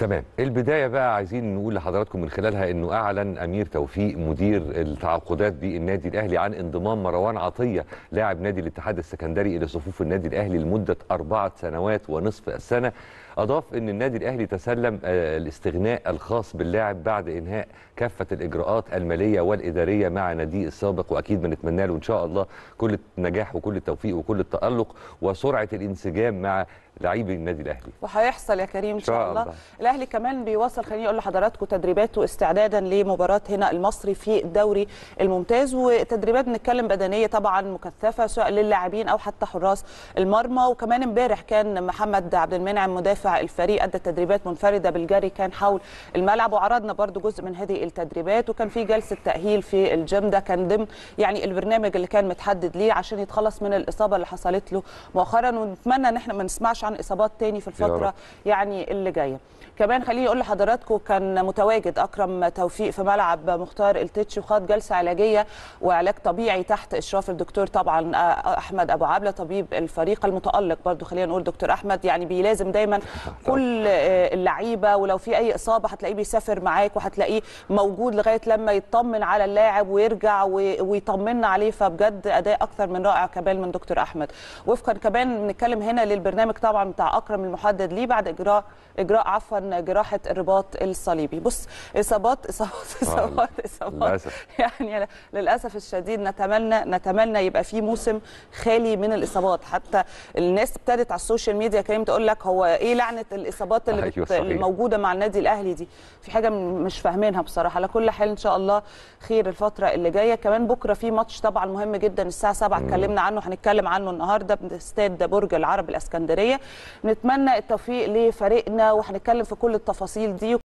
تمام. البداية بقى عايزين نقول لحضراتكم من خلالها أنه أعلن أمير توفيق مدير التعاقدات بالنادي الأهلي عن انضمام مروان عطية لاعب نادي الاتحاد السكندري إلى صفوف النادي الأهلي لمدة 4 سنوات ونصف السنة. أضاف أن النادي الأهلي تسلم الاستغناء الخاص باللاعب بعد إنهاء كافة الإجراءات المالية والإدارية مع نادي السابق، وأكيد بنتمنى له إن شاء الله كل النجاح وكل التوفيق وكل التألق وسرعة الانسجام مع لعيبي النادي الأهلي، وهيحصل يا كريم إن شاء الله. الأهلي كمان بيواصل، خليني أقول لحضراتكم، تدريباته استعدادا لمباراة هنا المصري في الدوري الممتاز، وتدريبات بنتكلم بدنية طبعا مكثفة سواء للاعبين أو حتى حراس المرمى. وكمان امبارح كان محمد عبد المنعم مدافع الفريق أدى تدريبات منفردة بالجري كان حول الملعب، وعرضنا برضو جزء من هذه التدريبات، وكان في جلسة تأهيل في الجيم، ده كان ضمن يعني البرنامج اللي كان متحدد ليه عشان يتخلص من الإصابة اللي حصلت له مؤخرا، ونتمنى إن احنا ما نسمعش عن إصابات تاني في الفترة يعني اللي جاية. كمان خليني اقول لحضراتكم كان متواجد اكرم توفيق في ملعب مختار التيتشي وخاض جلسه علاجيه وعلاج طبيعي تحت اشراف الدكتور طبعا احمد ابو عبله طبيب الفريق المتالق. برضو خلينا نقول دكتور احمد يعني بيلازم دايما كل اللعيبه، ولو في اي اصابه هتلاقيه بيسافر معاك وهتلاقيه موجود لغايه لما يطمن على اللاعب ويرجع ويطمنا عليه، فبجد اداء اكثر من رائع كمان من دكتور احمد. وفقا كمان بنتكلم هنا للبرنامج طبعا بتاع اكرم المحدد ليه بعد اجراء عفوا جراحة الرباط الصليبي. بص، إصابات يعني للأسف الشديد. نتمنى يبقى في موسم خالي من الإصابات. حتى الناس ابتدت على السوشيال ميديا كريم تقول لك هو إيه لعنة الإصابات اللي موجودة مع النادي الأهلي دي، في حاجة مش فاهمينها بصراحة. على كل حال إن شاء الله خير الفترة اللي جاية. كمان بكرة في ماتش طبعا مهم جدا الساعة 7 اتكلمنا عنه، هنتكلم عنه النهارده باستاد برج العرب الإسكندرية. نتمنى التوفيق لفريقنا وهنتكلم في كل التفاصيل دي.